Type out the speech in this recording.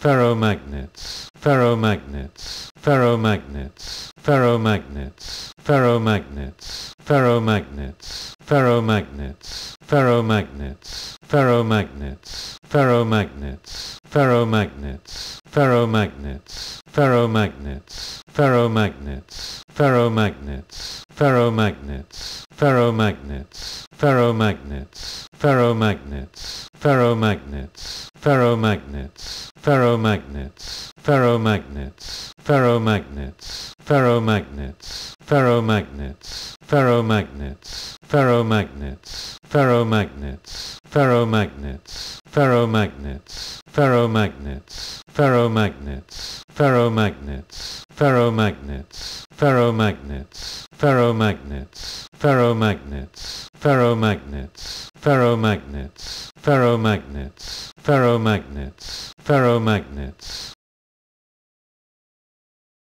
Ferromagnets, ferromagnets, ferromagnets, ferromagnets, ferromagnets, ferromagnets, ferromagnets, ferromagnets, ferromagnets, ferromagnets, ferromagnets, ferromagnets, ferromagnets, ferromagnets, ferromagnets, ferromagnets, ferromagnets, ferromagnets, ferromagnets, ferromagnets, ferromagnets, ferromagnets, ferromagnets, ferromagnets, ferromagnets, ferromagnets, ferromagnets, ferromagnets, ferromagnets, ferromagnets, ferromagnets, ferromagnets, ferromagnets, ferromagnets, ferromagnets, ferromagnets, ferromagnets, ferromagnets, ferromagnets, ferromagnets, ferromagnets, ferromagnets, ferromagnets.